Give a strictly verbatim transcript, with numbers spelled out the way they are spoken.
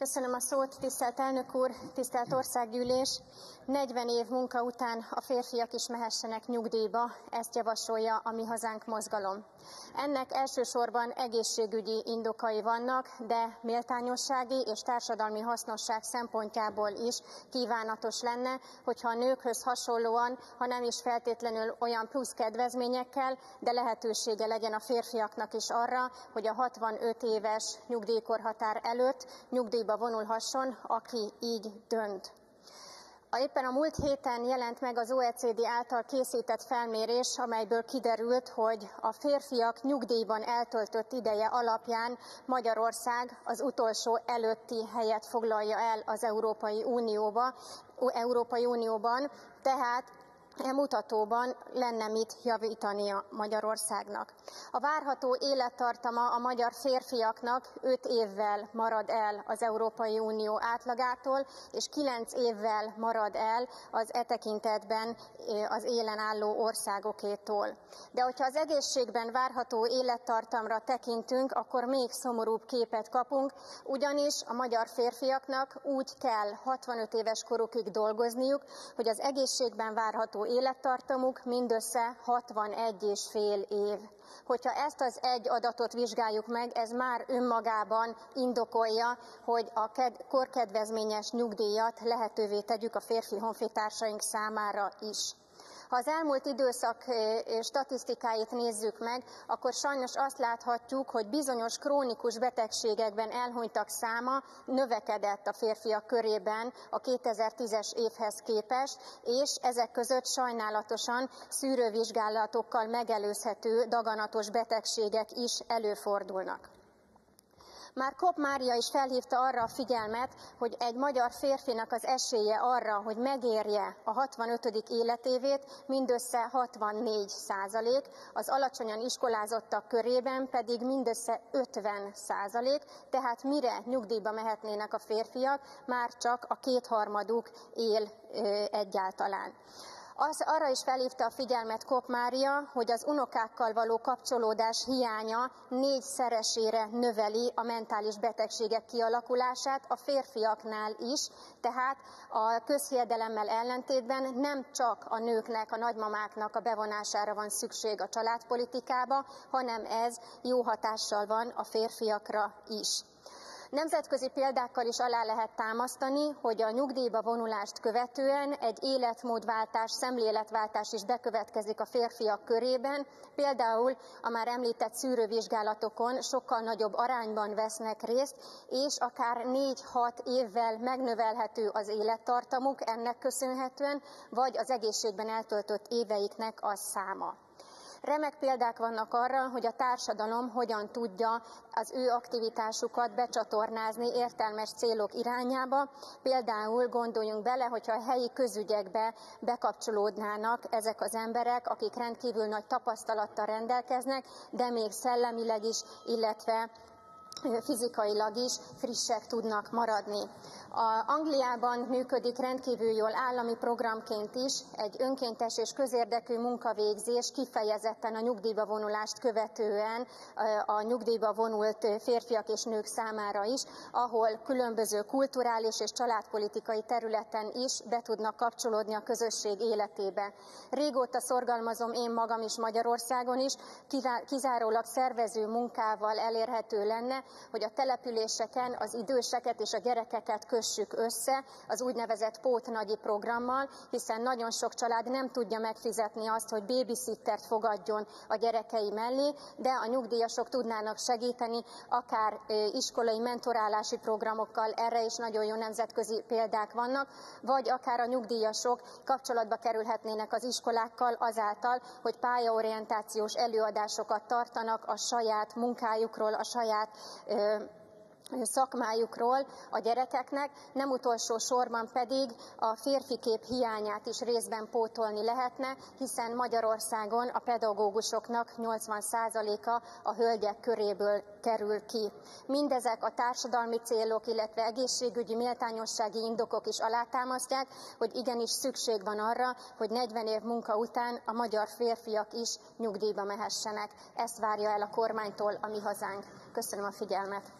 Köszönöm a szót, tisztelt elnök úr, tisztelt országgyűlés! negyven év munka után a férfiak is mehessenek nyugdíjba, ezt javasolja a Mi Hazánk Mozgalom. Ennek elsősorban egészségügyi indokai vannak, de méltányossági és társadalmi hasznosság szempontjából is kívánatos lenne, hogyha a nőkhöz hasonlóan, ha nem is feltétlenül olyan plusz kedvezményekkel, de lehetősége legyen a férfiaknak is arra, hogy a hatvanöt éves nyugdíjkorhatár előtt nyugdíjba vonulhasson, aki így dönt. Éppen a múlt héten jelent meg az o e cé dé által készített felmérés, amelyből kiderült, hogy a férfiak nyugdíjban eltöltött ideje alapján Magyarország az utolsó előtti helyet foglalja el az Európai Unióba, Európai Unióban, tehát e mutatóban lenne mit javítania Magyarországnak. A várható élettartama a magyar férfiaknak öt évvel marad el az Európai Unió átlagától, és kilenc évvel marad el az e tekintetben az élen álló országokétól. De hogyha az egészségben várható élettartamra tekintünk, akkor még szomorúbb képet kapunk, ugyanis a magyar férfiaknak úgy kell hatvanöt éves korukig dolgozniuk, hogy az egészségben várható élettartamuk mindössze hatvanegy és fél év. Hogyha ezt az egy adatot vizsgáljuk meg, ez már önmagában indokolja, hogy a korkedvezményes nyugdíjat lehetővé tegyük a férfi honfitársaink számára is. Ha az elmúlt időszak statisztikáit nézzük meg, akkor sajnos azt láthatjuk, hogy bizonyos krónikus betegségekben elhunytak száma növekedett a férfiak körében a kétezer-tízes évhez képest, és ezek között sajnálatosan szűrővizsgálatokkal megelőzhető daganatos betegségek is előfordulnak. Már Kopp Mária is felhívta arra a figyelmet, hogy egy magyar férfinak az esélye arra, hogy megérje a hatvanötödik életévét, mindössze hatvannégy százalék, az alacsonyan iskolázottak körében pedig mindössze ötven százalék, tehát mire nyugdíjba mehetnének a férfiak, már csak a kétharmaduk él ö, egyáltalán. Az, arra is felhívta a figyelmet Kopp Mária, hogy az unokákkal való kapcsolódás hiánya négyszeresére növeli a mentális betegségek kialakulását a férfiaknál is, tehát a közhiedelemmel ellentétben nem csak a nőknek, a nagymamáknak a bevonására van szükség a családpolitikába, hanem ez jó hatással van a férfiakra is. Nemzetközi példákkal is alá lehet támasztani, hogy a nyugdíjba vonulást követően egy életmódváltás, szemléletváltás is bekövetkezik a férfiak körében. Például a már említett szűrővizsgálatokon sokkal nagyobb arányban vesznek részt, és akár négy-hat évvel megnövelhető az élettartamuk ennek köszönhetően, vagy az egészségben eltöltött éveiknek a száma. Remek példák vannak arra, hogy a társadalom hogyan tudja az ő aktivitásukat becsatornázni értelmes célok irányába. Például gondoljunk bele, hogyha a helyi közügyekbe bekapcsolódnának ezek az emberek, akik rendkívül nagy tapasztalattal rendelkeznek, de még szellemileg is, illetve fizikailag is frissek tudnak maradni. A Angliában működik rendkívül jól állami programként is egy önkéntes és közérdekű munkavégzés kifejezetten a nyugdíjba vonulást követően a nyugdíjba vonult férfiak és nők számára is, ahol különböző kulturális és családpolitikai területen is be tudnak kapcsolódni a közösség életébe. Régóta szorgalmazom én magam is Magyarországon is, kizárólag szervező munkával elérhető lenne, hogy a településeken az időseket és a gyerekeket kössük össze az úgynevezett pótnagyi programmal, hiszen nagyon sok család nem tudja megfizetni azt, hogy babysittert fogadjon a gyerekei mellé, de a nyugdíjasok tudnának segíteni, akár iskolai mentorálási programokkal, erre is nagyon jó nemzetközi példák vannak, vagy akár a nyugdíjasok kapcsolatba kerülhetnének az iskolákkal azáltal, hogy pályaorientációs előadásokat tartanak a saját munkájukról, a saját szakmájukról a gyerekeknek, nem utolsó sorban pedig a férfikép hiányát is részben pótolni lehetne, hiszen Magyarországon a pedagógusoknak nyolcvan százaléka a hölgyek köréből kerül ki. Mindezek a társadalmi célok, illetve egészségügyi, méltányossági indokok is alátámasztják, hogy igenis szükség van arra, hogy negyven év munka után a magyar férfiak is nyugdíjba mehessenek. Ezt várja el a kormánytól a Mi Hazánk. Köszönöm a figyelmet!